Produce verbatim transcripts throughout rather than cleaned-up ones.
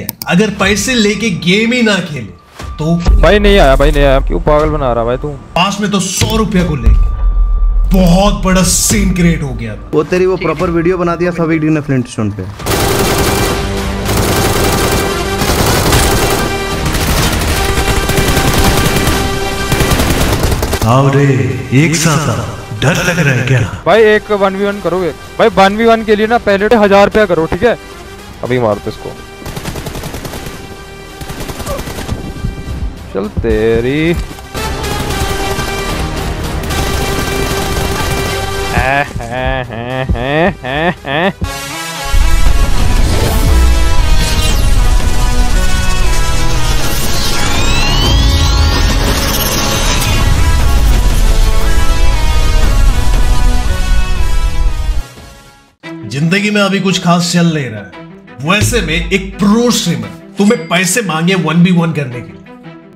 अगर पैसे लेके गेम ही ना खेले तो भाई नहीं आया भाई नहीं आया क्यों पागल बना रहा भाई तू। पास में तो सौ रुपया को लेके बहुत बड़ा सीन क्रिएट हो गया। वो तेरी वो प्रॉपर वीडियो बना दिया सोविक डी ने फ्लिंटस्टोन पे। आओ रे एक साथ, डर लग रहा है क्या भाई? एक वन वी वन करोगे भाई? वन वी वन के लिए ना पहले हजार रुपया करो, ठीक है? अभी मारते इसको, चल तेरी है है है है है है। जिंदगी में अभी कुछ खास चल नहीं रहा है, वैसे में एक प्रो स्ट्रीमर तुम्हें पैसे मांगे वन बी वन करने के लिए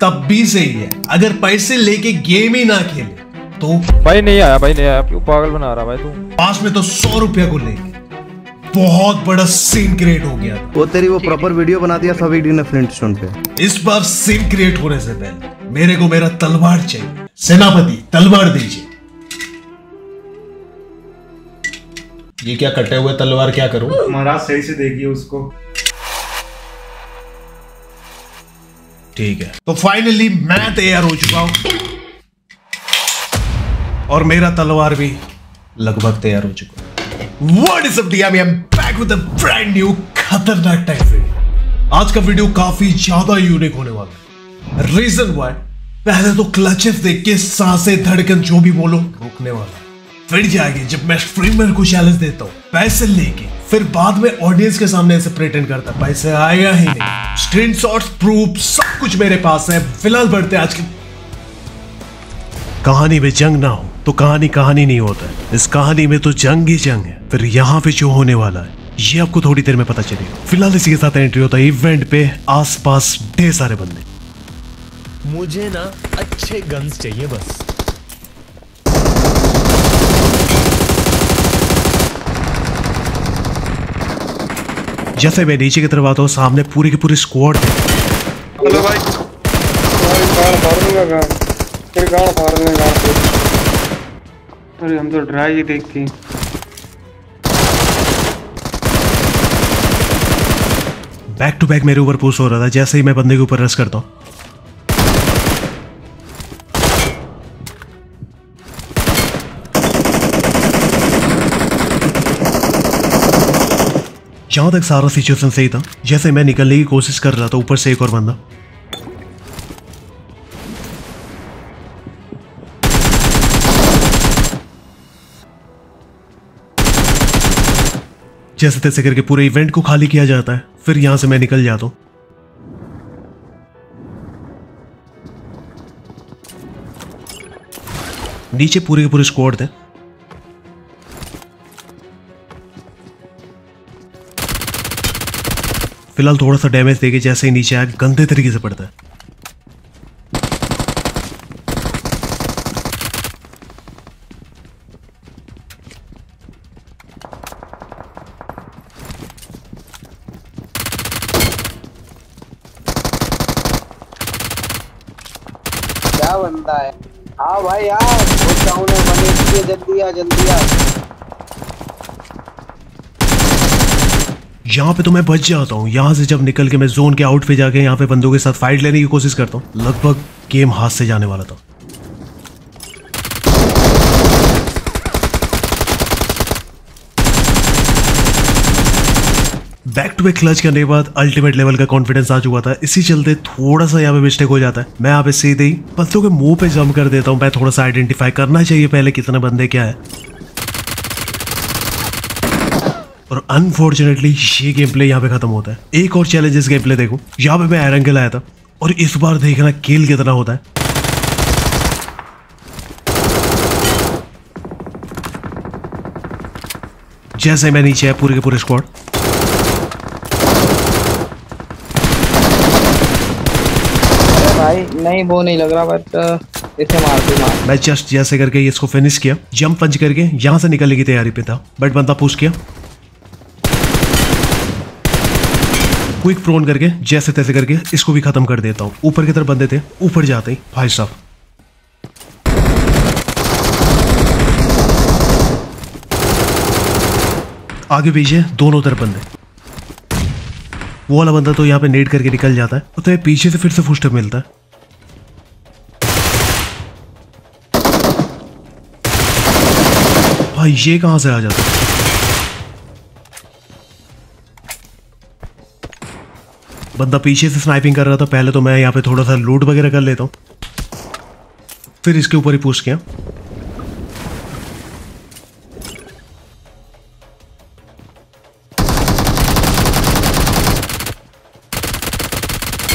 तब भी सही है, अगर पैसे लेके गेम ही ना खेले तो भाई नहीं आया भाई नहीं आया क्यों पागल बना रहा भाई तू। पास में तो सौ रुपया को लेके बहुत बड़ा सीन क्रिएट हो गया। वो तेरी वो प्रॉपर वीडियो बना दिया सोविक डी ने फ्लिंटस्टोन पे। इस बार सीन क्रिएट होने से पहले मेरे को मेरा तलवार चाहिए। सेनापति तलवार दीजिए। ये क्या कटे हुए तलवार क्या करूं? महाराज सही से देखिए उसको। ठीक है, तो फाइनली मैं तैयार हो चुका हूं और मेरा तलवार भी लगभग तैयार हो चुका है। What is up D, I am back with a brand new खतरनाक टाइप वीडियो। आज का वीडियो काफी ज्यादा यूनिक होने वाला है। रीजन वाई, पहले तो क्लचेस देख के सांसें धड़कन जो भी बोलो रोकने वाला, फिर जाएगी जब मैं स्ट्रीमर को चैलेंज देता हूँ पैसे लेके, फिर बाद में ऑडियंस के सामने ऐसे प्रेटेंड करता पैसे आया ही नहीं। स्क्रीनशॉट्स, प्रूफ सब कुछ मेरे पास है। फिलहाल बढ़ते आज की कहानी में। जंग ना हो तो कहानी कहानी नहीं होता है, इस कहानी में तो जंग ही जंग है। फिर यहाँ पे जो होने वाला है ये आपको थोड़ी देर में पता चलेगा। फिलहाल इसी के साथ एंट्री होता है इवेंट पे। आस पास ढेर सारे बंदे। मुझे ना अच्छे गन्स चाहिए बस। जैसे मैं नीचे की तरफ आता हूँ सामने पूरी की पूरी स्क्वाड है। हेलो भाई, गाड़ फाड़ दूंगा गाड़, फिर गाड़ फाड़ दूंगा गाड़ पे। अरे हम तो ड्राई ही देख के। बैक टू बैक मेरे ऊपर पुश हो रहा था। जैसे ही मैं बंदे के ऊपर रश करता हूँ, जहाँ तक सारा सिचुएशन सही था, जैसे मैं निकलने की कोशिश कर रहा था ऊपर से एक और बंदा। जैसे तैसे करके पूरे इवेंट को खाली किया जाता है, फिर यहां से मैं निकल जाता हूं। नीचे पूरे के पूरे स्क्वाड थे। फिलहाल थोड़ा सा डैमेज देके जैसे ही नीचे आया गंदे तरीके से पड़ता है। क्या बंदा है? हाँ भाई यार, जल्दी आ जल्दी आ। यहाँ पे तो मैं बच जाता हूँ। यहाँ से जब निकल के मैं जोन के आउट पे जाके यहाँ पे बंदों के साथ फाइट लेने की कोशिश करता हूँ। लगभग गेम हाथ से जाने वाला था। बैक टू बैक क्लच करने के बाद अल्टीमेट लेवल का कॉन्फिडेंस आ चुका था, इसी चलते थोड़ा सा यहाँ पे मिस्टेक हो जाता है। मैं यहाँ पे सीधे ही बंदों के मुंह पे जंप कर देता हूँ। मैं थोड़ा सा आइडेंटिफाई करना चाहिए पहले कितने बंदे क्या है, और अनफॉर्चुनेटली ये गेम प्ले यहाँ पे खत्म होता है। एक और चैलेंजेस गेम प्ले देखो। यहाँ पे मैं एरंगल आया था और इस बार देखना किल कितना होता है। जैसे मैं नीचे है पूरे के पूरे स्क्वाड। भाई नहीं वो नहीं लग रहा, बट इसे मार दे मार। मैं जस्ट जैसे करके इसको फिनिश किया, जंप पंच करके यहाँ से निकलने की तैयारी पे था, बट बंदा पुश किया। क्विक प्रोन करके जैसे तैसे करके इसको भी खत्म कर देता हूँ। ऊपर की तरफ बंदे थे, ऊपर जाते ही भाई साहब आगे पीछे दोनों तरफ बंदे। वो वाला बंदा तो यहाँ पे नेट करके निकल जाता है, तो ये पीछे से फिर से फुटस्टेप मिलता है। भाई ये कहाँ से आ जाता है? बंदा पीछे से स्नाइपिंग कर रहा था, पहले तो मैं यहाँ पे थोड़ा सा लूट वगैरह कर लेता हूँ, फिर इसके ऊपर ही पुश किया।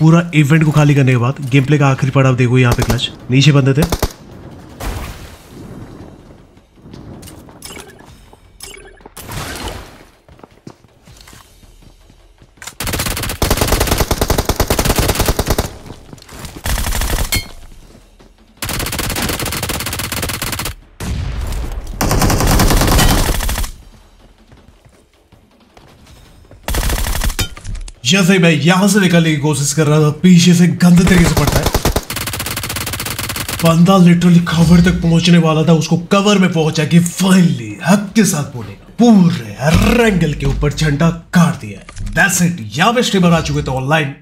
पूरा इवेंट को खाली करने के बाद गेम प्ले का आखिरी पड़ाव देखो, यहाँ पे क्लच नीचे बंदे थे। जैसे मैं यहां से निकलने की कोशिश कर रहा था, पीछे से गंदे तरीके से पड़ता है। बंदा लिटरली कवर तक पहुंचने वाला था, उसको कवर में पहुंचा के फाइनली हक के साथ बोले पूरे एंगल के ऊपर झंडा काट दिया है। That's it. यहां पे स्ट्रीमर आ चुके थे ऑनलाइन,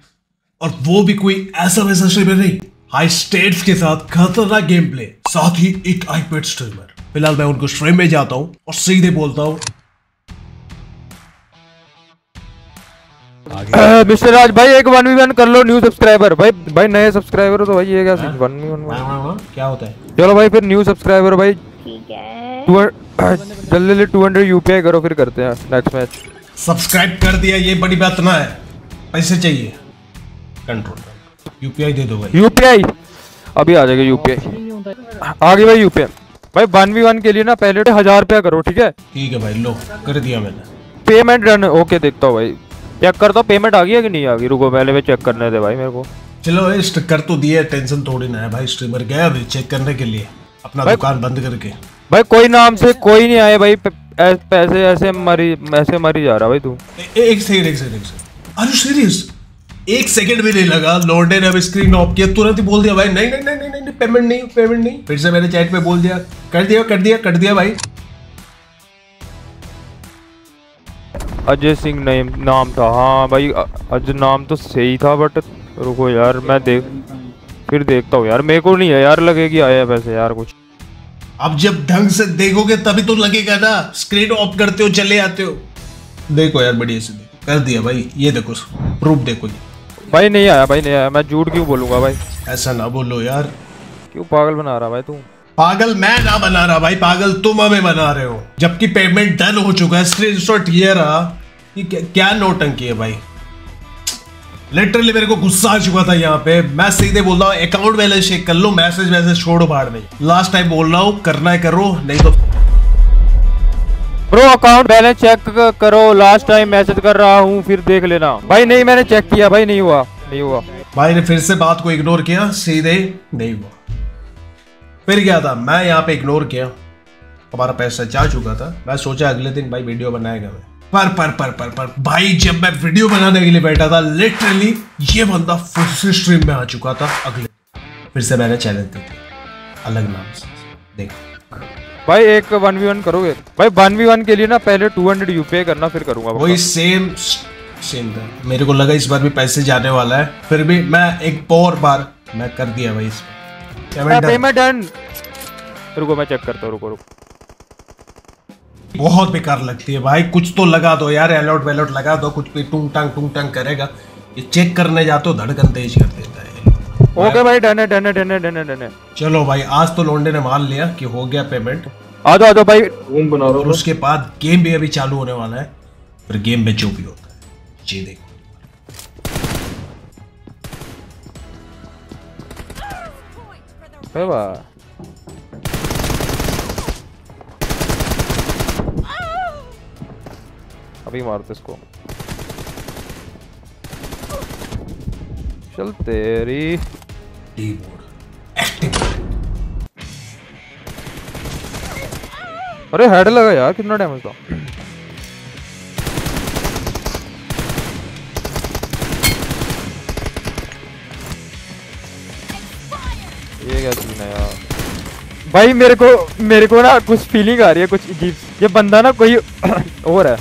और वो भी कोई ऐसा वैसा स्ट्रीमर नहीं, हाई स्टेट्स के साथ खतरनाक गेम प्ले, साथ ही एक आईपैड स्ट्रीमर। फिलहाल मैं उनको स्ट्रीम में जाता हूँ और सीधे बोलता हूँ, मिस्टर राज भाई एक वन वी वन कर लो न्यू सब्सक्राइबर। भाई भाई नए सब्सक्राइबर हो तो भाई ये क्या सीन वन वी वन क्या होता है? चलो भाई फिर न्यू सब्सक्राइबर भाई, ठीक है जल्दी टू हंड्रेड यूपीआई करो, फिर करते हैं नेक्स्ट मैच। सब्सक्राइब कर दिया ये बड़ी बात ना है, पैसे चाहिए। कंट्रोल यूपीआई दे दो भाई, यूपीआई अभी आ जाएगा। यूपीआई आ गई भाई, यूपीआई भाई वन वी वन के लिए ना पहले हजार रुपया करो, ठीक है? ठीक है भाई लो कर दिया मैंने, पेमेंट डन। ओके देखता हूँ भाई, चेक करता हूँ पेमेंट आ गई है कि नहीं आ गई। रुको पहले मैं चेक करने दे भाई मेरे को। चलो कर तो दिया, टेंशन थोड़ी ना है भाई, स्ट्रीमर गया अभी चेक करने के लिए अपना दुकान बंद करके। भाई कोई नाम से कोई नहीं आए भाई, पैसे ऐसे मरी ऐसे मरी जा रहा भाई तू। एक सेकंड एक सेकंड एक सेकंड आर यू सीरियस? एक सेकंड भी नहीं लगा, लॉर्ड ने अब स्क्रीन ऑफ किया, तुरंत ही बोल दिया भाई नहीं नहीं नहीं नहीं पेमेंट नहीं पेमेंट नहीं। फिर से मैंने चैट में बोल दिया कर दिया कर दिया कर दिया भाई। अजय सिंह नहीं नाम था, हाँ भाई अजय नाम तो सही था, बट रुको यार मैं देख फिर देखता हूँ यार, मेरे को नहीं है यार लगेगी आया वैसे यार कुछ। अब जब ढंग से देखोगे तभी तो लगेगा ना, स्क्रीन ऑफ करते हो चले आते हो। देखो यार बढ़िया से देखो कर दिया भाई, ये देखो प्रूफ देखो जी। भाई नहीं आया भाई नहीं आया, मैं झूठ क्यों बोलूँगा भाई, ऐसा ना बोलो यार, क्यों पागल बना रहा भाई तू। पागल मैं ना बना रहा भाई, पागल तुम हमें बना रहे हो, जबकि पेमेंट डन हो चुका है, स्क्रीनशॉट ये रहा। ये क्या, क्या नौटंकी है भाई, लिटरली मेरे को गुस्सा आ चुका था। यहाँ पे मैं सीधे बोल रहा हूँ अकाउंट बैलेंस चेक कर लो, मैसेज मैसेज छोड़ो बाहर में, लास्ट टाइम बोल रहा हूँ करना है करो नहीं तो। ब्रो अकाउंट बैलेंस चेक करो, लास्ट टाइम मैसेज कर रहा हूँ फिर देख लेना। भाई नहीं मैंने चेक किया भाई, नहीं हुआ नहीं हुआ भाई, ने फिर से बात को इग्नोर किया सीधे, नहीं हुआ। फिर क्या था मैं यहाँ पे इग्नोर किया, हमारा पैसा जा चुका था। मैं सोचा अगले दिन भाई वीडियो बनाएगा मैं, पर पर पर पर पर भाई जब मैं वीडियो बनाने के लिए बैठा था लिटरली ये बंदा फिर से स्ट्रीम में आ चुका था। अगले फिर से मैंने चैलेंज दिया अलग नाम से, देखो भाई एक वन वी वन करोगे भाई, वन वी वन के लिए ना पहले टू हंड्रेड यूपीआई करना फिर करूंगा। वही सेम सेम था, मेरे को लगा इस बार भी पैसे जाने वाला है, फिर भी मैं एक और बार मैं कर दिया भाई इसमें पेमेंट डन। रुको मैं चेक करता हूँ, रुको रुको। बहुत बेकार लगती है भाई, कुछ तो लगा दो यार, अलर्ट वेलर्ट लगा दो, कुछ भी टूंग टांग टूंग टांग करेगा। ये चेक करने जाते हो धड़कन तेज कर देता है। ओके भाई डन है डन है डन है डन है डन है। चलो भाई आज तो लोंडे ने मान लिया कि हो गया पेमेंट, आ जाओ आ जाओ भाई रूम बना लो। उसके बाद गेम भी अभी चालू होने वाला है, फिर गेम में जो भी होता है जी देखो। अभी मारते इसको, चल तेरी अरे हेड लगा यार, कितना डैमेज था। ये क्या सीन है यार भाई। मेरे को मेरे को ना कुछ फीलिंग आ रही है कुछ अजीब। ये बंदा ना कोई और है।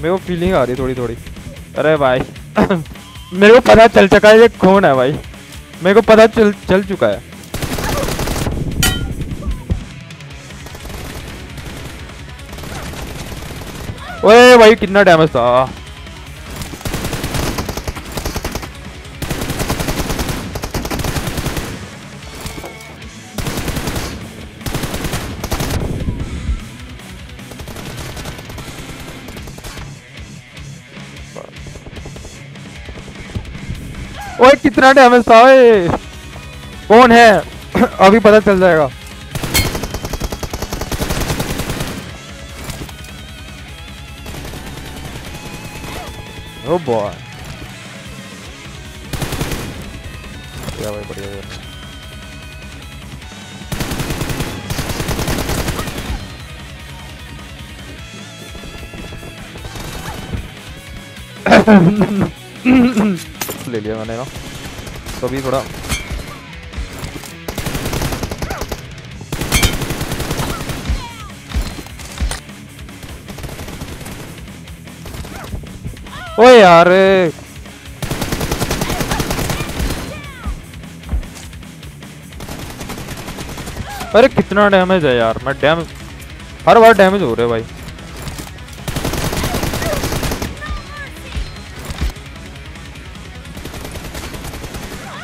मेरे को फीलिंग आ रही है थोड़ी थोड़ी। अरे भाई मेरे को पता चल चुका है ये कौन है भाई। मेरे को पता चल चल चुका है। ओए भाई कितना डैमेज था। ओए कितना डैमेज था। ओए कौन है अभी पता चल जाएगा। Oh boy. बढ़िया भाई बढ़िया। ले लिया मैंने ना तो भी थोड़ा ओए यार अरे कितना डैमेज है यार। मैं डैमेज हर बार डैमेज हो रहे भाई।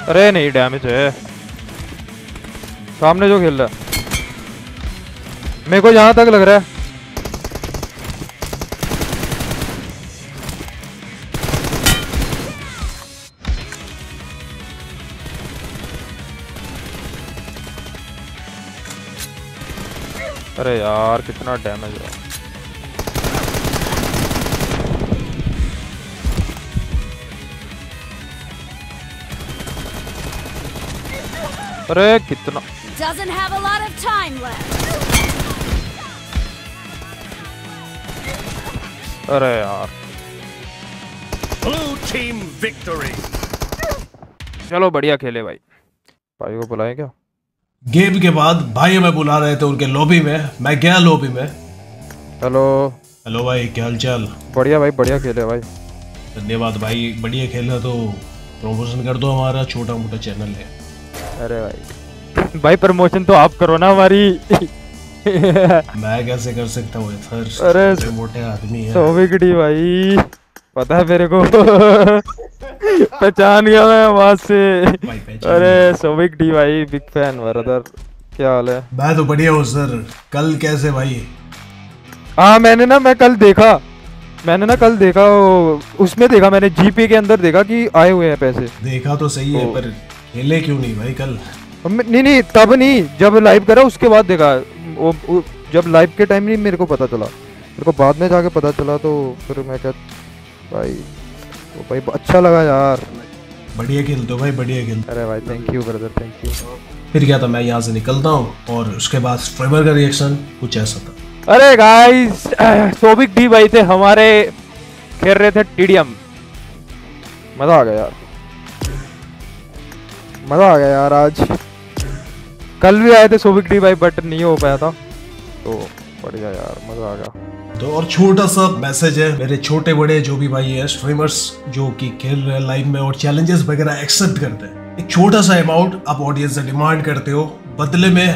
अरे नहीं डैमेज है। सामने जो खेल रहा है मेरे को यहां तक लग रहा है। अरे यार कितना डैमेज है। अरे कितना doesn't have a lot of time left। अरे यार Blue team victory। चलो बढ़िया खेले भाई। भाई को बुलाएं क्या? गेम के बाद भाई हमें बुला रहे थे उनके लॉबी में। मैं गया लॉबी में। हेलो हेलो भाई क्या हाल चाल। बढ़िया भाई बढ़िया खेले भाई। धन्यवाद भाई बढ़िया खेला। तो प्रमोशन कर दो हमारा छोटा मोटा चैनल है। अरे भाई भाई प्रमोशन तो आप करो ना हमारी। मैं कैसे कर सकता हूँ सर। अरे मोटे आदमी है सोविक डी भाई। पता है मेरे को। पहचान गया मैं आवाज से। अरे सोविक डी भाई बिग फैन ब्रदर। क्या हाल है। मैं तो बढ़िया हूँ सर। कल कैसे भाई। हाँ मैंने ना मैं कल देखा मैंने ना कल देखा उसमें देखा मैंने जीपी के अंदर देखा कि आए हुए हैं पैसे। देखा तो सही है पर खेले क्यों नहीं भाई कल। नहीं नहीं तब नहीं जब लाइव करा उसके बाद देखा। वो जब लाइव के टाइम नहीं मेरे को पता चला। मेरे को बाद में जाके पता चला तो फिर मैं क्या भाई तो भाई अच्छा लगा यार। बढ़िया खेल तो भाई बढ़िया खेल। अरे भाई thank you brother thank you. फिर क्या था मैं यहाँ से निकलता हूँ और उसके बाद स्ट्रीमर का रिएक्शन कुछ ऐसा था। अरे गाइस सोविक डी भाई थे हमारे। खेल रहे थे टीडीएम। मजा आ गया यार मजा आ गया यार। आज कल भी आए थे सोविक डी भाई बट नहीं हो पाया था तो बढ़िया यार मजा आ गया। तो और छोटा सा मैसेज है मेरे छोटे बड़े जो भी भाई है स्ट्रीमर्स जो कि खेल रहे हैं लाइव में और चैलेंजेस वगैरह एक्सेप्ट करते हैं। एक छोटा सा अमाउंट आप ऑडियंस से डिमांड करते हो बदले में।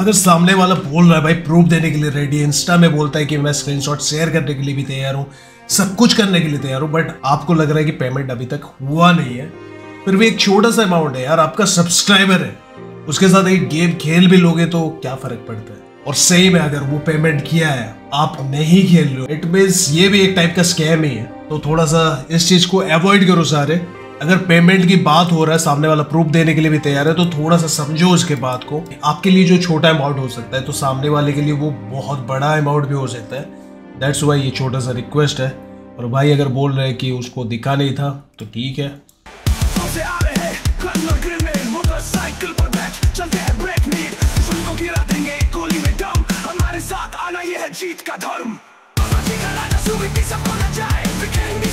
अगर सामने वाला बोल रहा है भाई प्रूफ देने के लिए रेडी है। इंस्टा में बोलता है कि मैं स्क्रीनशॉट शेयर करने के लिए भी तैयार हूँ सब कुछ करने के लिए तैयार हूँ बट आपको लग रहा है कि पेमेंट अभी तक हुआ नहीं है। फिर भी एक छोटा सा अमाउंट है यार। आपका सब्सक्राइबर है उसके साथ एक गेम खेल भी लोगे तो क्या फर्क पड़ता है। और सही में अगर वो पेमेंट किया है आप नहीं खेल रहे हो इट मींस ये भी एक टाइप का स्कैम ही है। तो थोड़ा सा इस चीज को अवॉइड करो सारे। अगर पेमेंट की बात हो रहा है सामने वाला प्रूफ देने के लिए भी तैयार है तो थोड़ा सा समझो इसके बात को। आपके लिए जो छोटा अमाउंट हो सकता है तो सामने वाले के लिए वो बहुत बड़ा अमाउंट भी हो सकता है। दैट्स वाई ये छोटा सा रिक्वेस्ट है। और भाई अगर बोल रहे हैं कि उसको दिखा नहीं था तो ठीक है। जीत का धर्म। Souvik disapologize, became